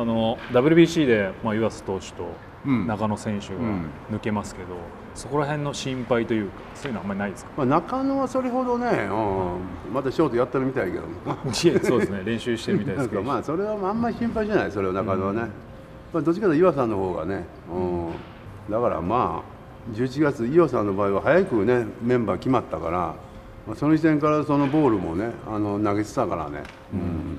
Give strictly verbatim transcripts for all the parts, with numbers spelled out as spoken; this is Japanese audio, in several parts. あの ダブリュービーシー で、まあ、湯浅投手と中野選手が抜けますけど、うん、そこら辺の心配というか、そういうのはあんまりないですか。まあ中野はそれほどね、うん、またショートやってるみたいけどそうですね、練習してるみたいですけど、まあそれはあんまり心配じゃない、それは中野はね、うん、まあどっちかというと岩さんの方がね、うんうん、だからまあ、じゅういちがつ、岩さんの場合は早くね、メンバー決まったから、まあ、その時点からそのボールもね、あの投げてたからね。うんうん、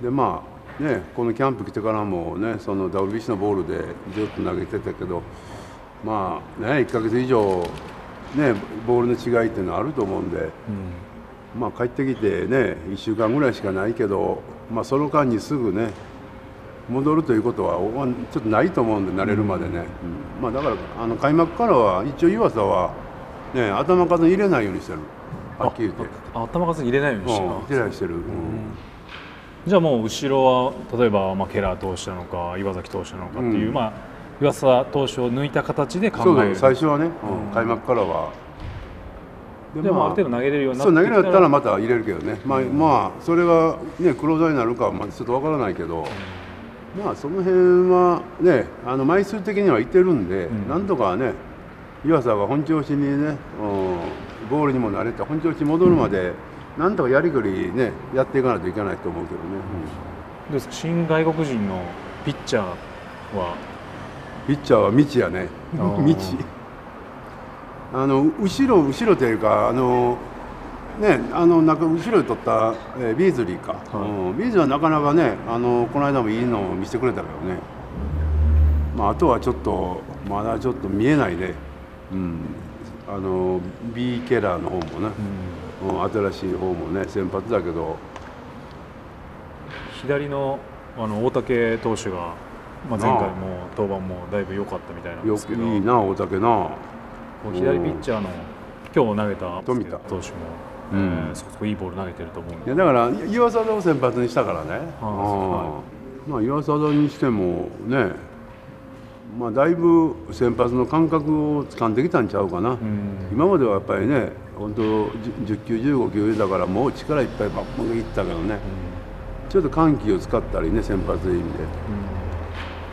でまあね、このキャンプ来てからも、ね、その ダブリュービーシー のボールでずっと投げてたけど、まあね、いっかげつ以上、ね、ボールの違いっていうのはあると思うんで、うん、まあ帰ってきて、ね、いっしゅうかんぐらいしかないけど、まあ、その間にすぐ、ね、戻るということはちょっとないと思うんで、慣れるまでね、うん、まあだからあの開幕からは一応、湯浅は、ね、頭数入れないようにしてる、はっきり言って。頭数入れないようにしてる。じゃあもう後ろは例えばまあケラー投手なのか岩崎投手なのかっていう、うん、まあ岩佐投手を抜いた形で考える。そうです、最初はね、うん、開幕からはでも、まあ、ある程度投げれるようになってきたら、そう投げれるようになったらまた入れるけどね、まあ、うん、まあそれがねクローザーになるかはまあちょっとわからないけど、うん、まあその辺はねあの枚数的にはいってるんで、うん、なんとかね岩佐が本調子にね、うん、ボールにも慣れて本調子に戻るまで、うん、なんとかやりくりねやっていかないといけないと思うけどね。うん、ですか、新外国人のピッチャーはピッチャーは未知やね。未知。あの後ろ後ろというかあのねあのなんか後ろで取った、えー、ビーズリーか。はい、うん、ビーズはなかなかねあのこの間もいいのを見せてくれたけどね。まああとはちょっとまだちょっと見えないね。うん。あの B ケラーの方もね。うん、新しい方もね先発だけど、左のあの大竹投手が、まあ、前回も登板もだいぶ良かったみたいなんですけど、いいな大竹な、左ピッチャーの今日投げた富田投手も、うん、えー、そこそこいいボール投げてると思うんで、いやだから岩貞を先発にしたからね、まあ岩貞にしてもね、まあ、だいぶ先発の感覚を掴んできたんちゃうかな、うん、今まではやっぱりね本当じゅっきゅうじゅうごきゅうだからもう力いっぱいばっかりいったけどね、うん、ちょっと緩急を使ったりね先発という意味で、うん、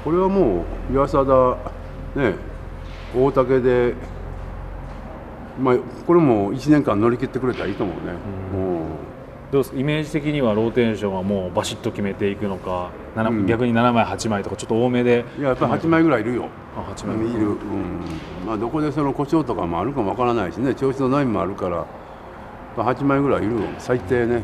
これはもう岩佐だ、ね、大竹で、まあ、これもいちねんかん乗り切ってくれたらいいと思うね。うん、どうですか、イメージ的にはローテーションはもうバシッと決めていくのか、うん、逆にななまい、はちまいとかちょっと多めで。いや、やっぱりはちまいぐらいいるよ。はちまいいる、うん、まあ、どこでその故障とかもあるかもわからないしね、調子のないもあるから、はちまいぐらいいるよ、最低ね。うん、あの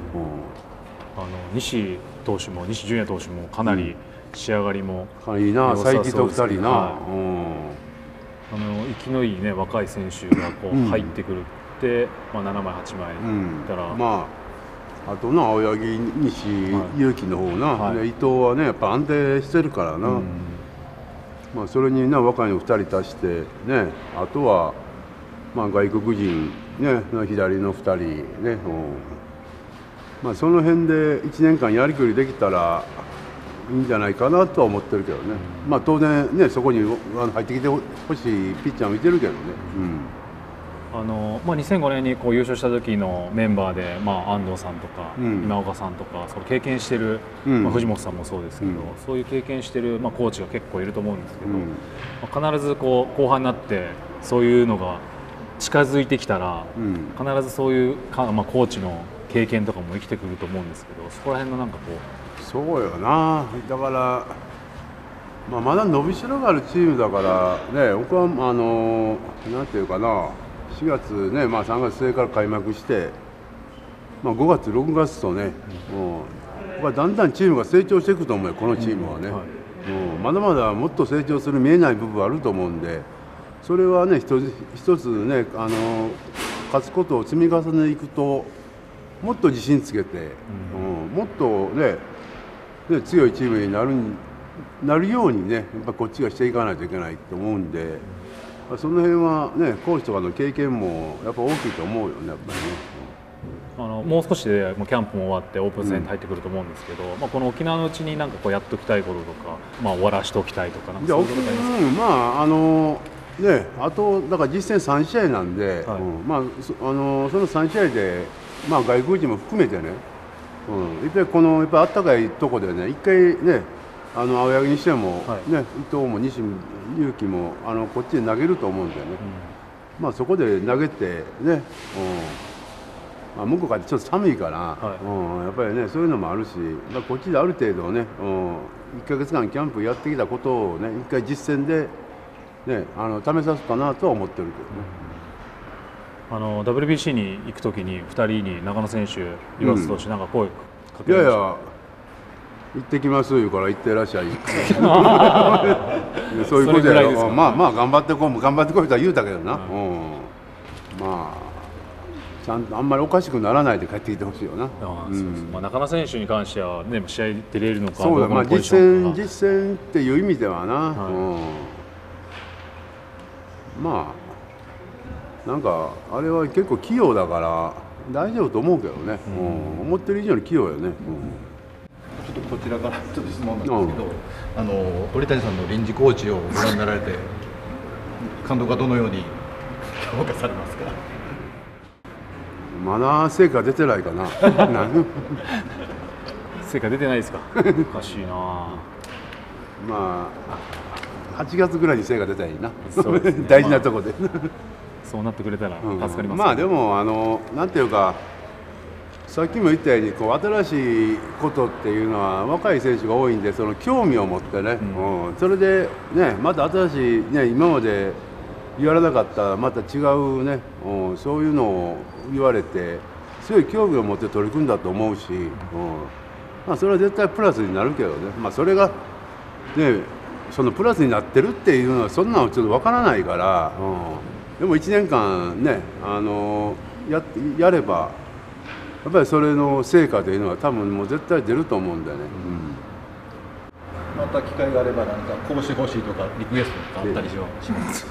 西投手も、西純也投手もかなり仕上がりも、うん、いいな、才木とふたりな、はい、うん、あの息のいい、ね、若い選手がこう入ってくるって、うん、まあ、ななまい、はちまいいったら。うん、まああとな青柳、西、勇気の方な、はい、伊藤はねやっぱ安定してるからな、うん、まあそれにな若いのふたり足してね、あとはまあ外国人ね左のふたりね、うん、まあその辺でいちねんかんやりくりできたらいいんじゃないかなとは思ってるけどね、うん、まあ当然ねそこに入ってきてほしいピッチャーもいてるけどね。うん、あのまあ、にせんごねんにこう優勝した時のメンバーで、まあ、安藤さんとか、うん、今岡さんとかその経験している、うん、まあ、藤本さんもそうですけど、うん、そういう経験している、まあ、コーチが結構いると思うんですけど、うんまあ、必ずこう後半になってそういうのが近づいてきたら、うん、必ずそういうか、まあ、コーチの経験とかも生きてくると思うんですけど、そこら辺のなんかこう。そうよな、だから、まあ、まだ伸びしろがあるチームだから、ね、僕はあのなんていうかな。しがつね、まあ、さんがつすえから開幕して、まあ、ごがつ、ろくがつとね、うん、だんだんチームが成長していくと思うよ、このチームはね、まだまだもっと成長する見えない部分あると思うんで、それはね、一つ、一つね、あの勝つことを積み重ねていくと、もっと自信つけて、うんうん、もっとね、ね、強いチームになる、なるようにね、やっぱこっちがしていかないといけないと思うんで。その辺はね、コーチとかの経験もやっぱ大きいと思うよね、やっぱりね。あのもう少しでキャンプも終わってオープン戦に入ってくると思うんですけど、うん、まあこの沖縄のうちになんかこうやっときたいこととか、まあ終わらしておきたいとかなんかそういうことありますか。うん、まああのね、あとだから実戦さんしあいなんで、はい、うん、まああのそのさんしあいでまあ外国人も含めてね、うん、やっぱりこのやっぱ暖かいとこでね、一回ねあの青柳にしても、はいね、伊藤も西勇輝もあのこっちで投げると思うんだよね、うん、まあそこで投げてね、うんまあ、向こうからちょっと寒いから、はいうん、やっぱりねそういうのもあるし、まあ、こっちである程度ね、うん、いっかげつかんキャンプやってきたことをねいっかい実践で、ね、あの試さすかなとは思ってるけどね。うんあの ダブリュービーシー に行くときにふたりに中野選手、岩津投手、なんか声かけられました、うん、いやいや、行ってきますいうから行ってらっしゃいそういうことやろ、ね、まあまあ頑張ってこう、頑張ってこいとは言うたけどな、はいうん、まあ、ちゃんとあんまりおかしくならないで帰ってきてほしいよな、中野選手に関しては、ね、試合出れるのか、そうだ、まあ、実戦、実戦っていう意味ではな、はいうん、まあ。なんかあれは結構器用だから大丈夫と思うけどね、うんうん、思ってる以上に器用よね、うん、ちょっとこちらからちょっと質問なんですけど、うん、あの鳥谷さんの臨時コーチをご覧になられて監督はどのように評価されますか？まだ成果出てないかな成果出てないですか？おかしいなまあはちがつぐらいに成果出たらいいな、そうですね、大事なとこでそうなってくれたら助かります、ねうん、まあでもあのなんていうかさっきも言ったようにこう新しいことっていうのは若い選手が多いんでその興味を持ってね、うんうん、それでねまた新しいね今まで言われなかったまた違うね、うん、そういうのを言われて強い興味を持って取り組んだと思うし、うんまあ、それは絶対プラスになるけどね、まあ、それがねそのプラスになってるっていうのはそんなのちょっとわからないから。うんでもいちねんかんね、あのー、や, やればやっぱりそれの成果というのは多分もう絶対出ると思うんだよね、うん、また機会があれば何かこうしてほしいとかリクエストとかあったりします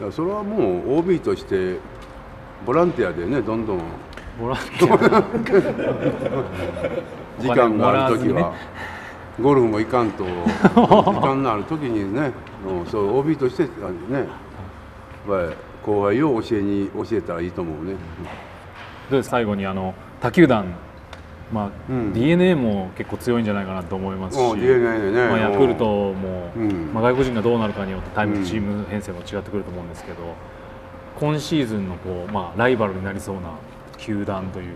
いやそれはもう オービー としてボランティアでねどんどんボランティア時間がある時は。ゴルフもいかんと時間のある時にねそう オービー としてね後輩を教えに教えたらいいと思うね。どうです最後にあの他球団、まあうん、ディーエヌエー も結構強いんじゃないかなと思いますし、まあ、ヤクルトも、うんまあ、外国人がどうなるかによってタイムチーム編成も違ってくると思うんですけど、うん、今シーズンのこう、まあ、ライバルになりそうな球団というか。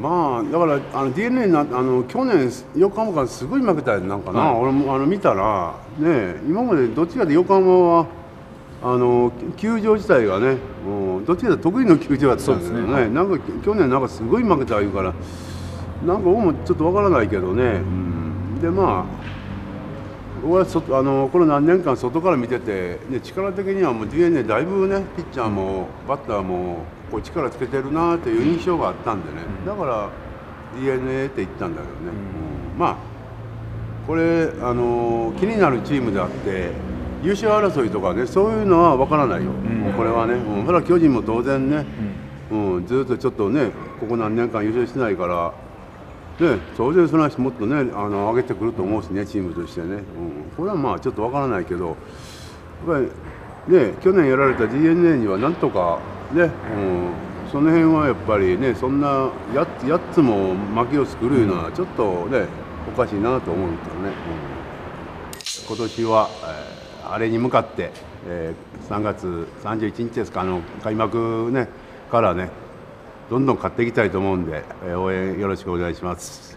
まあだからあの ディーエヌエー なあの去年横浜からすごい負けたやつなんかな、はい、俺もあの見たらね今までどっちかで横浜はあの球場自体がねもうどっちかで得意の球場だったんですよね、はい、なんか去年なんかすごい負けたいうからなんか俺もちょっとわからないけどね、うん、でまあ俺はそあのこの何年間外から見てて、ね、力的にはもう ディーエヌエー だいぶねピッチャーもバッターもこう力つけてるなという印象があったんでね、うん、だから ディーエヌエー って言ったんだけどね、うん、まあこれあの気になるチームであって優勝争いとかねそういうのは分からないよ、うん、もうこれはね、うん、それは巨人も当然ね、うんうん、ずっとちょっとねここ何年間優勝してないから、ね、当然その人もっとねあの上げてくると思うしねチームとしてね、うん、これはまあちょっと分からないけどやっぱりね去年やられた ディーエヌエー にはなんとかねうん、その辺はやっぱりねそんなや つ, やつも負けを作るのはちょっとねおかしいなと思うけどね、うん、今年は、えー、あれに向かって、えー、さんがつさんじゅういちにちですかあの開幕、ね、からねどんどん勝っていきたいと思うんで、えー、応援よろしくお願いします。